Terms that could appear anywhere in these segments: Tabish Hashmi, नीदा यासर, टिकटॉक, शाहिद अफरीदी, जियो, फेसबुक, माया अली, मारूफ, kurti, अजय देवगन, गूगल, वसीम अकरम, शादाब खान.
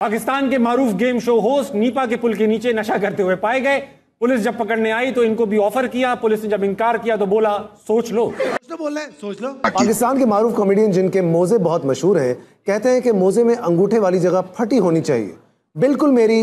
पाकिस्तान के मारूफ game show host Nipah के पुल के नीचे नशा करते हुए पाए गए। पुलिस जब पकड़ने आई तो इनको भी ऑफर किया, पुलिस ने जब इनकार किया तो बोला सोच लो। बोल रहे हैं सोच लो। पाकिस्तान के मारूफ कॉमेडियन जिनके मोजे बहुत मशहूर हैं, कहते हैं कि मोजे में अंगूठे वाली जगह फटी होनी चाहिए, बिल्कुल मेरी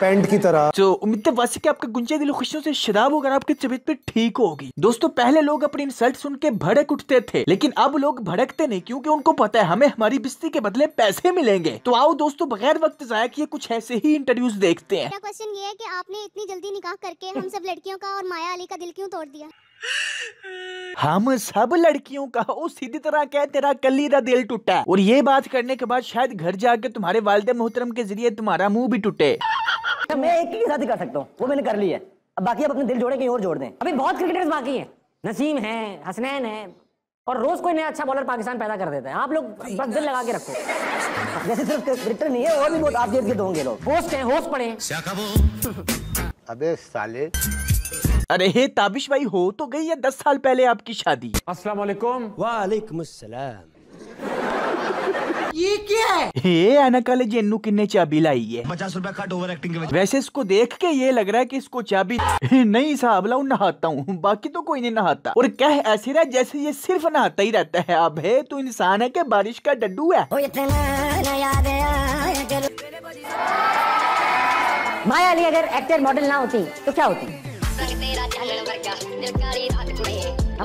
पैंट की तरह। जो उम्मीद वासी के आपका गुंजा दिलो खुशियों से शादाब होकर आपकी तबीयत पे ठीक होगी। दोस्तों, पहले लोग अपनी इंसल्ट सुन के भड़क उठते थे, लेकिन अब लोग भड़कते नहीं, क्योंकि उनको पता है हमें हमारी बिस्ती के बदले पैसे मिलेंगे। तो आओ दोस्तों, बगैर वक्त जाया किए कुछ ऐसे ही इंटरव्यूज देखते हैं। क्वेश्चन ये है कि आपने इतनी जल्दी निकाह करके हम सब लड़कियों का और माया अली का दिल क्यों तोड़ दिया? हम सब लड़कियों का वो सीधी तरह कह, तेरा कली दा दिल टूटा, और ये बात करने के बाद शायद घर जाके तुम्हारे वालिद मोहतरम के जरिए तुम्हारा मुँह भी टूटे। मैं एक ही शादी कर सकता हूँ, वो मैंने कर ली है, अब बाकी आप अपने दिल जोड़े कहीं और जोड़ दें। अभी बहुत क्रिकेटर्स बाकी हैं, नसीम हैं, हसनैन हैं, और रोज कोई नया अच्छा बॉलर पाकिस्तान पैदा कर देता है। आप लोग बस दिल लगा के रखो, जैसे सिर्फ क्रिकेटर नहीं है और भी बहुत आप जैसे दोगे लोग। होस्ट हैं, होस्ट पढ़े। अबे साले, अरे ताबिश भाई, हो तो गई है 10 साल पहले आपकी शादी। अस्सलाम वालेकुम। वालेकुम अस्सलाम। ये क्या है? ये अनकल जेन्नू किन्ने चाबी लाई है। 50 रुपए कट ओवर एक्टिंग के। वैसे इसको देख के ये लग रहा है कि इसको चाबी नहीं साहब लाऊ नहाता हूँ, बाकी तो कोई नहीं नहाता। और क्या ऐसे रहा जैसे ये सिर्फ नहाता ही रहता है। अब है तो इंसान है कि बारिश का डड्डू है। माया अली अगर एक्टर मॉडल ना होती तो क्या होती?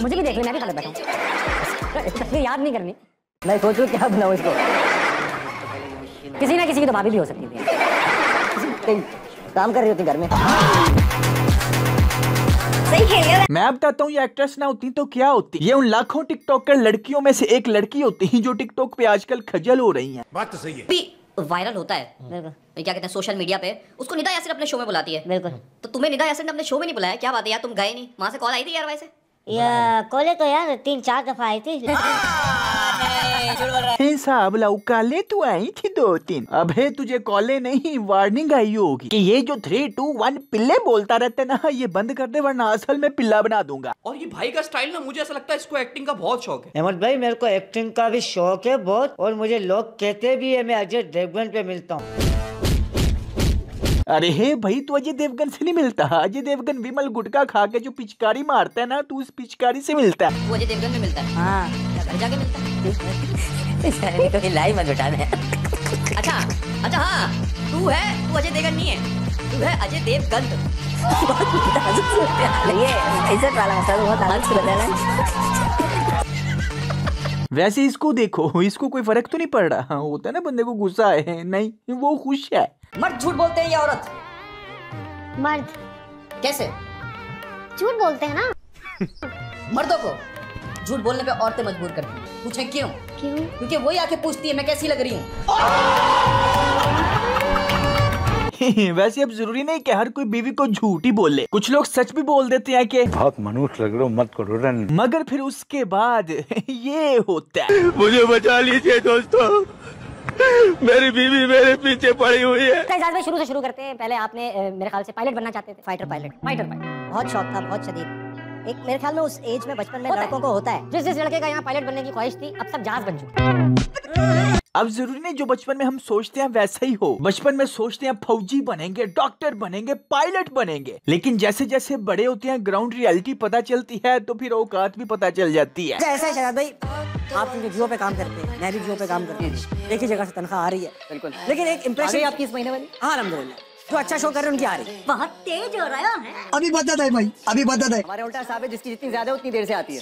मुझे भी देख लेना, मैं भी बैठा, याद नहीं करनी। मैं सोचूं क्या बनाऊं इसको। किसी ना किसी की तो भाभी भी हो सकती है, काम कर रही होती घर में। मैं बताता हूँ, ये एक्ट्रेस ना होती तो क्या होती? ये उन लाखों टिकटॉकर लड़कियों में से एक लड़की होती है जो टिकटॉक पे आजकल खजल हो रही हैं। बात तो सही है। वायरल होता है क्या कहते हैं सोशल मीडिया पे, उसको नीदा यासर अपने शो में बुलाती है। बिल्कुल। तो तुम्हें नीदा यासर ने अपने शो में नहीं बुलाया? क्या बात है यार, तुम गए नहीं? वहाँ से कॉल आई थी यार, वैसे या कॉले तो यार 3-4 दफा आई थी। साहब लाऊ काले तू आई थी 2-3। अब है तुझे कॉले नहीं वार्निंग आई होगी कि ये जो 3-2-1 पिल्ले बोलता रहता है ना, ये बंद कर दे वरना असल में पिल्ला बना दूंगा। और ये भाई का स्टाइल ना, मुझे ऐसा लगता है इसको एक्टिंग का बहुत शौक है। अहमद भाई, मेरे को एक्टिंग का भी शौक है बहुत, और मुझे लोग कहते भी है मैं अजय देवगन पे मिलता हूँ। अरे भाई, तू अजय देवगन से नहीं मिलता। अजय देवगन विमल गुटखा खा के जो पिचकारी मारता है ना, तू उस पिचकारी से मिलता है। वो अजय देवगन में मिलता है। हाँ। घर जाके मिलता है। लाई मत उठाना है। अच्छा, हाँ तू अजय देवगन नहीं है, तू है अजय देवगन। ये इज्जत वाला मसाला बहुत आनंद लग रहा है। वैसे इसको देखो, इसको कोई फर्क तो नहीं पड़ रहा होता है ना, बंदे को गुस्सा है नहीं, वो खुश है। मर्द झूठ बोलते हैं या औरत? मर्द। कैसे? झूठ बोलते हैं ना। मर्दों को झूठ बोलने पे औरतें मजबूर करती हैं। पूछे क्यों? क्योंकि वही आके पूछती है मैं कैसी लग रही हूँ। वैसे अब जरूरी नहीं कि हर कोई बीवी को झूठ ही बोले, कुछ लोग सच भी बोल देते हैं कि बहुत मनोज लग रहे हो, मत करो रन, मगर फिर उसके बाद ये होता है। मुझे बचा लीजिए दोस्तों, मेरी बीवी मेरे पीछे पड़ी हुई है। इजाज़त भाई, शुरू से शुरू करते हैं। पहले आपने मेरे ख्याल से पायलट बनना चाहते थे। फाइटर पायलट बहुत शौक था, बहुत शदीद। एक मेरे ख्याल में उस एज में बचपन में लड़कों को होता है, जिस लड़के का यहाँ पायलट बनने की ख्वाहिश थी, अब सब जहाज बन चुके। अब जरूरी नहीं जो बचपन में हम सोचते हैं वैसा ही हो। बचपन में सोचते हैं फौजी बनेंगे, डॉक्टर बनेंगे, पायलट बनेंगे, लेकिन जैसे जैसे बड़े होते हैं ग्राउंड रियलिटी पता चलती है तो फिर औकात भी पता चल जाती है। ऐसा है शादाब भाई, आप जियो पे काम करते हैं, मैं भी जियो पे काम करती हूँ, एक ही जगह से तनख्वाह आ रही है। बिल्कुल। लेकिन एक इम्प्रेशन आपकी इस महीने वाली? हाँ अलहमदुलिल्लाह, जो अच्छा शो कर रहे हैं उनकी आ रही है। बहुत तेज हो रहा है। अभी बदल है भाई, अभी बदल है। हमारे उल्टा साहब है, जिसकी जितनी ज्यादा उतनी देर से आती है।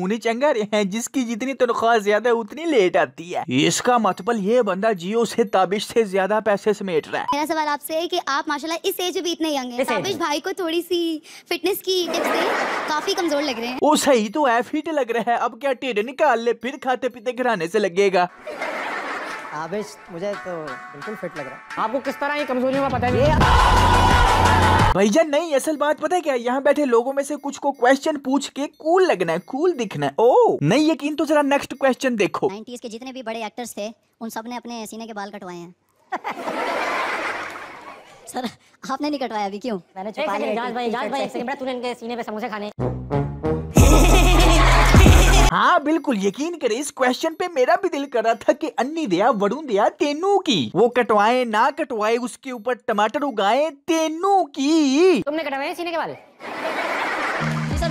उन्हें चंगा रहे हैं जिसकी जितनी तनख्वाह ज्यादा उतनी लेट आती है। इसका मतलब ये बंदा जियो से ताबिश से ज्यादा पैसे समेट रहा है। मेरा सवाल आपसे है कि आप माशाल्लाह इस एज भी इतने यंग हैं, ताबिश भाई को थोड़ी सी फिटनेस की टिप्स दें, काफी कमजोर लग रहे हैं। वो सही तो है, फिट लग रहा है, अब क्या टेढ़ निकाल ले फिर खाते पीते घराने से लगेगा। ताबिश मुझे तो बिल्कुल फिट लग रहा है। आपको किस तरह ये कमजोरियों का पता है? भैया नहीं, असल बात पता है क्या, यहाँ बैठे लोगों में से कुछ को क्वेश्चन पूछ के कूल लगना है, कूल दिखना है। ओ नहीं यकीन तो जरा नेक्स्ट क्वेश्चन देखो। 90s के जितने भी बड़े एक्टर्स थे उन सब ने अपने सीने के बाल कटवाए हैं। सर आपने नहीं कटवाया अभी, क्यों? मैंने छुपा लिया। जाज भाई, तूने इनके सीने पे समोसे खाने। हाँ बिल्कुल यकीन करे, इस क्वेश्चन पे मेरा भी दिल कर रहा था कि अन्नी दया वरुण दया तेनू की, वो कटवाए ना कटवाए उसके ऊपर टमाटर उगाए तेनू की। तुमने कटवाए सीने के बाल?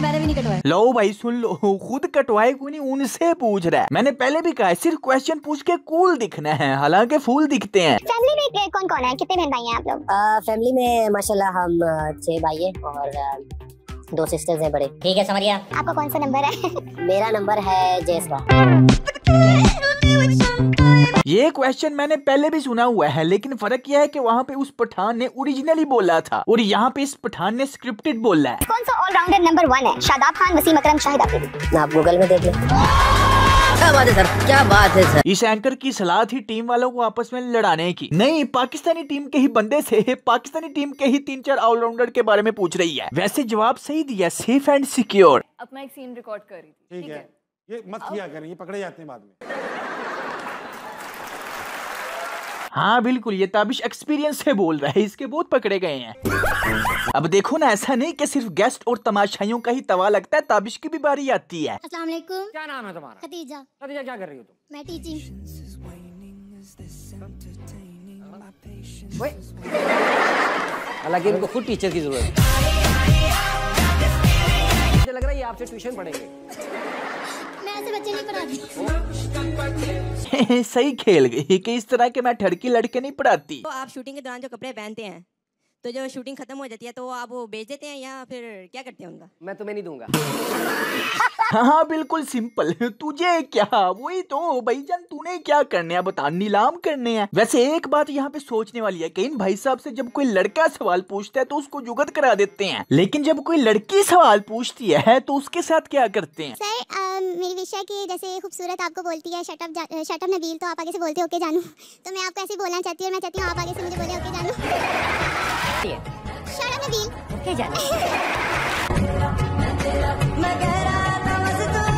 मैंने भी नहीं कटवाए। लो भाई सुन लो, खुद कटवाए को नहीं उनसे पूछ रहा है। मैंने पहले भी कहा सिर्फ क्वेश्चन पूछ के कूल दिखना है, हालांकि फूल दिखते हैं। फैमिली में कौन कौन है, कितने बहन भाई हैं आप लोग? फैमिली में माशाल्लाह हम 6 भाई हैं और 2 सिस्टर्स हैं बड़े। ठीक है समरिया, आपका कौन सा नंबर है? मेरा नंबर है जेस का। ये क्वेश्चन मैंने पहले भी सुना हुआ है, लेकिन फर्क यह है कि वहाँ पे उस पठान ने ओरिजिनली बोला था और यहाँ पे इस पठान ने स्क्रिप्टेड बोला है। कौन सा ऑलराउंडर नंबर 1 है? शादाब खान, वसीम अकरम, शाहिद अफरीदी। आप गूगल में देख लें। क्या बात है सर, क्या बात है सर। इस एंकर की सलाह थी टीम वालों को आपस में लड़ाने की, नहीं पाकिस्तानी टीम के ही बंदे से पाकिस्तानी टीम के ही 3-4 ऑलराउंडर के बारे में पूछ रही है। वैसे जवाब सही दिया, सेफ एंड सिक्योर। अब मैं एक सीन रिकॉर्ड कर रही थी। ठीक है, ये मत किया करें, ये पकड़े जाते हैं बाद में। हाँ बिल्कुल, ये ताबिश एक्सपीरियंस से बोल रहा है, इसके बहुत पकड़े गए हैं। अब देखो ना, ऐसा नहीं कि सिर्फ गेस्ट और तमाशाइयों का ही तवा लगता है, ताबिश की भी बारी आती है। अस्सलाम वालेकुम, क्या नाम है तुम्हारा? खदीजा। खदीजा क्या कर रही हो तुम? मैं टीचिंग। हालांकि इनको खुद टीचर की जरूरत है, मुझे लग रहा है ये आपसे ट्यूशन पढ़ेंगे। बच्चे नहीं पढ़ाती। सही खेल गई कि इस तरह के मैं ठड़की लड़के नहीं पढ़ाती। तो आप शूटिंग के दौरान जो कपड़े पहनते हैं, तो जो शूटिंग खत्म हो जाती है तो आप वो बेच देते हैं या फिर क्या करते हैं उनका? मैं तुम्हें नहीं दूंगा। हाँ बिल्कुल सिंपल, तुझे क्या, वही तो भाई जान, तूने क्या करने है बता, नीलाम करने हैं। वैसे एक बात यहाँ पे सोचने वाली है कि इन भाई साहब से जब कोई लड़का सवाल पूछता है तो उसको जुगत करा देते हैं, लेकिन जब कोई लड़की सवाल पूछती है तो उसके साथ क्या करते हैं? सर मेरी विषय की जैसे खूबसूरत आपको बोलती है शट अप नबील, तो आप आगे से बोलते हो ओके जानू, तो मैं आपको ऐसे बोलना चाहती हूँ, मैं चाहती हूँ आप आगे से मुझे बोले ओके जानू।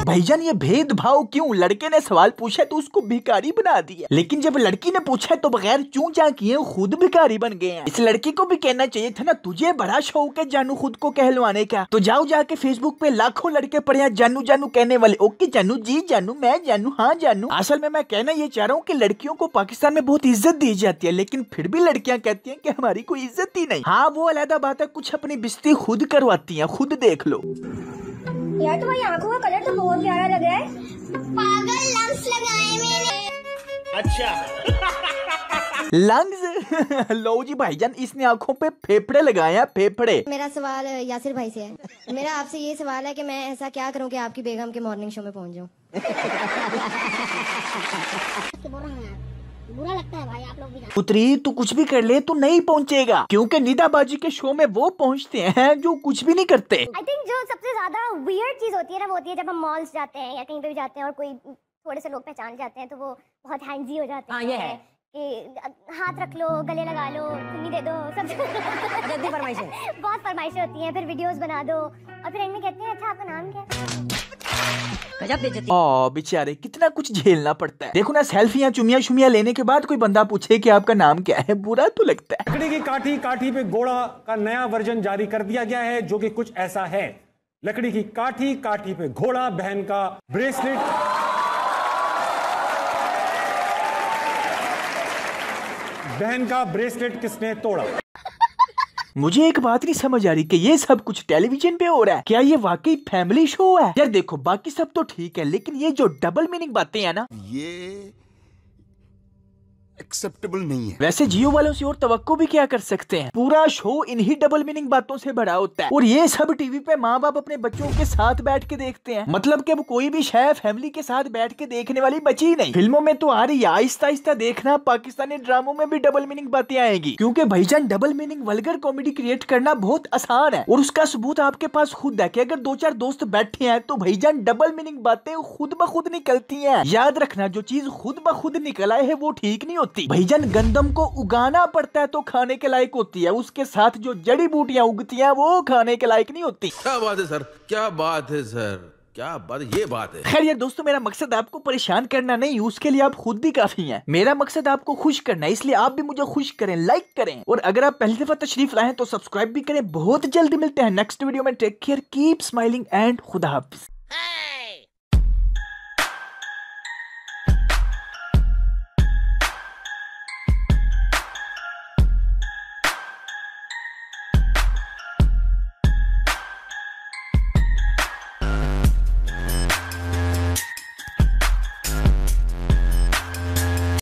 भाईजान ये भेदभाव क्यों? लड़के ने सवाल पूछा तो उसको भिखारी बना दिया, लेकिन जब लड़की ने पूछा तो बगैर चूं चां किए खुद भिखारी बन गए हैं। इस लड़की को भी कहना चाहिए था ना, तुझे बड़ा शौक है जानू खुद को कहलवाने का, तो जाओ जाके फेसबुक पे लाखों लड़के पड़े हैं जानू जानू कहने वाले, ओके जानू, जी जानू, मैं जानू, हाँ जानू। असल में मैं कहना ये चाह रहा हूँ की लड़कियों को पाकिस्तान में बहुत इज्जत दी जाती है, लेकिन फिर भी लड़कियाँ कहती है की हमारी कोई इज्जत ही नहीं। हाँ वो अलहदा बात है, कुछ अपनी बिस्ती खुद करवाती है, खुद देख लो। यार तुम्हारी आंखों का कलर तो बहुत प्यारा लग रहा है। पागल लंग्स लगाए मैंने। अच्छा लंग्स। लो जी भाईजान, इसने आंखों पे फेफड़े लगाए हैं, फेफड़े। मेरा सवाल यासिर भाई से है, मेरा आपसे ये सवाल है कि मैं ऐसा क्या करूं कि आपकी बेगम के मॉर्निंग शो में पहुंच जाऊं। बुरा लगता है भाई आप लोग भी। पुत्री तू कुछ भी कर ले तू नहीं पहुंचेगा, क्योंकि नीदा बाजी के शो में वो पहुंचते हैं जो कुछ भी नहीं करते। आई थिंक जो सबसे ज्यादा वियर्ड चीज होती है ना, वो होती है जब हम मॉल्स जाते हैं या कहीं पे भी जाते हैं और कोई थोड़े से लोग पहचान जाते हैं तो वो बहुत हैंजी हो जाते हैं। है। कि हाथ रख लो, गले लगा लो, चुन्नी दे दो, सब बहुत फरमाइशें होती है, फिर वीडियोज बना दो और फिर इनमें कहते हैं अच्छा आपका नाम क्या है। ओ बेचारे कितना कुछ झेलना पड़ता है। देखो ना सेल्फियां चुमिया शुमिया लेने के बाद कोई बंदा पूछे कि आपका नाम क्या है, बुरा तो लगता है। लकड़ी की काठी काठी पे घोड़ा का नया वर्जन जारी कर दिया गया है, जो कि कुछ ऐसा है, लकड़ी की काठी काठी पे घोड़ा, बहन का ब्रेसलेट, बहन का ब्रेसलेट किसने तोड़ा। मुझे एक बात नहीं समझ आ रही कि ये सब कुछ टेलीविजन पे हो रहा है, क्या ये वाकई फैमिली शो है? यार देखो बाकी सब तो ठीक है, लेकिन ये जो डबल मीनिंग बातें हैं ना, ये एक्सेप्टेबल नहीं है। वैसे जियो वालों से और तवक्को भी क्या कर सकते हैं, पूरा शो इन्हीं डबल मीनिंग बातों से भरा होता है, और ये सब टीवी पे माँ बाप अपने बच्चों के साथ बैठ के देखते हैं। मतलब कि अब कोई भी शय फैमिली के साथ बैठ के देखने वाली बची ही नहीं। फिल्मों में तो आ रही है, आहिस्ता आहिस्ता देखना पाकिस्तानी ड्रामों में भी डबल मीनिंग बातें आएगी, क्योंकि भाईजान double meaning vulgar comedy create करना बहुत आसान है, और उसका सबूत आपके पास खुद है कि अगर 2-4 दोस्त बैठे हैं तो भाईजान डबल मीनिंग बातें खुद ब खुद निकलती है। याद रखना जो चीज खुद ब खुद निकल आए है वो ठीक नहीं होती। भाईजान गंदम को उगाना पड़ता है तो खाने के लायक होती है, उसके साथ जो जड़ी बूटियां उगती हैं वो खाने के लायक नहीं होती। क्या बात है सर, क्या बात है सर, क्या बात, ये बात है। खैर यार दोस्तों, मेरा मकसद आपको परेशान करना नहीं, उसके लिए आप खुद ही काफी हैं। मेरा मकसद आपको खुश करना है, इसलिए आप भी मुझे खुश करें, लाइक करें, और अगर आप पहली दफा तशरीफ लाएं तो सब्सक्राइब भी करें। बहुत जल्दी मिलते हैं नेक्स्ट वीडियो में, take care, keep smiling and खुदा हाफिज़।